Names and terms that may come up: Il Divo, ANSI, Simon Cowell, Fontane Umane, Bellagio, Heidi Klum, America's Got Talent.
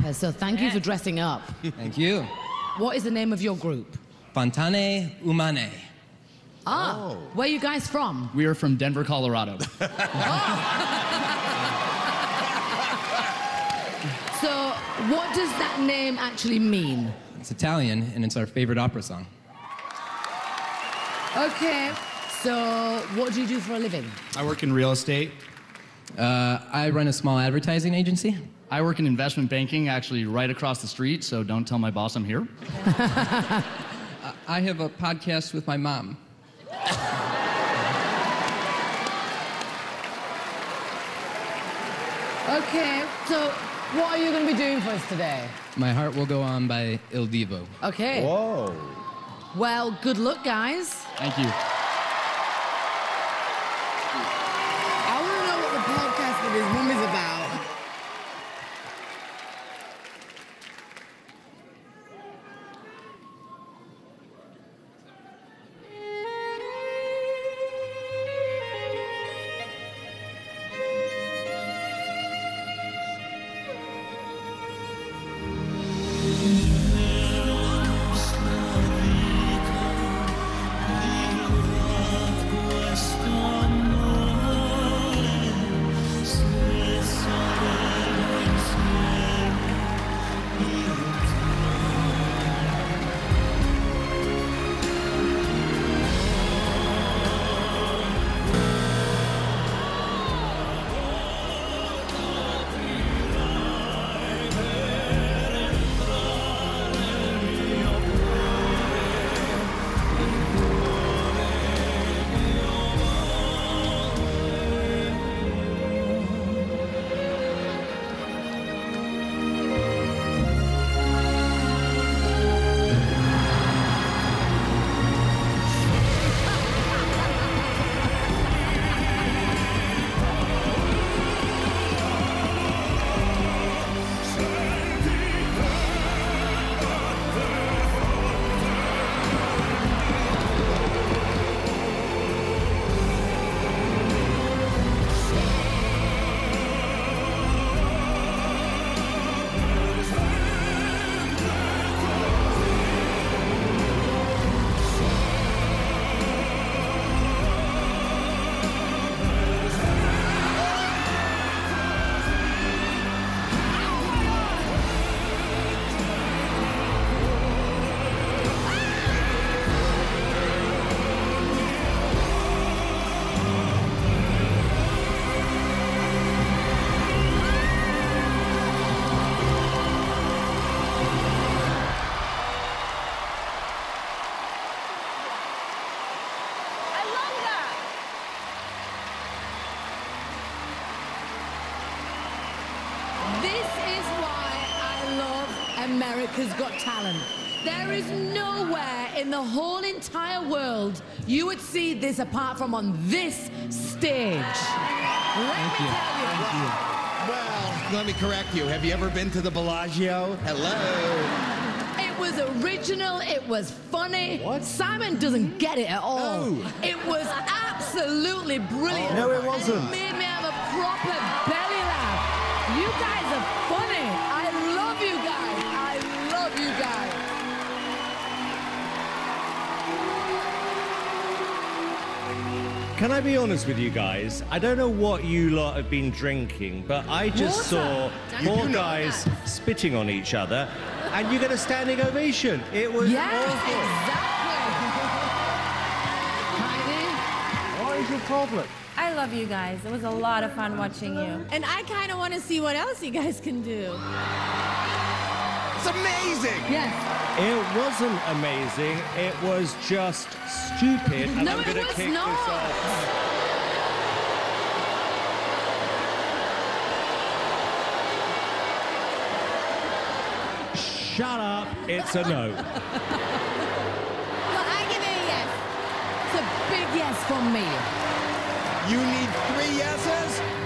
rapper, so thank you for dressing up. Thank you. What is the name of your group? Fontane Umane. Ah, oh. Where are you guys from? We are from Denver, Colorado. Oh. So what does that name actually mean? It's Italian, and it's our favorite opera song. Okay, so what do you do for a living? I work in real estate. I run a small advertising agency. I work in investment banking, actually right across the street, so don't tell my boss I'm here. I have a podcast with my mom. Okay, so what are you going to be doing for us today? My Heart Will Go On by Il Divo. Okay. Whoa. Well, good luck, guys. Thank you. I want to know what the podcast for this woman's about. America's Got Talent. There is nowhere in the whole entire world you would see this apart from on this stage. Let me tell you. Well, let me correct you. Have you ever been to the Bellagio? Hello. It was original. It was funny. What? Simon doesn't get it at all. No. It was absolutely brilliant. No, it wasn't. It made me have a proper belly laugh. You guys are funny. I love you guys. You guys. Can I be honest with you guys? I don't know what you lot have been drinking, but I just saw four guys spitting on each other, and you get a standing ovation. It was awful. Exactly. Heidi, what is your problem? I love you guys. It was a lot of fun watching you, and I kind of want to see what else you guys can do. It's amazing! Yes. It wasn't amazing, it was just stupid. And no, I'm gonna kick this off. Shut up, it's a no. Well, I give it a yes. It's a big yes from me. You need three yeses?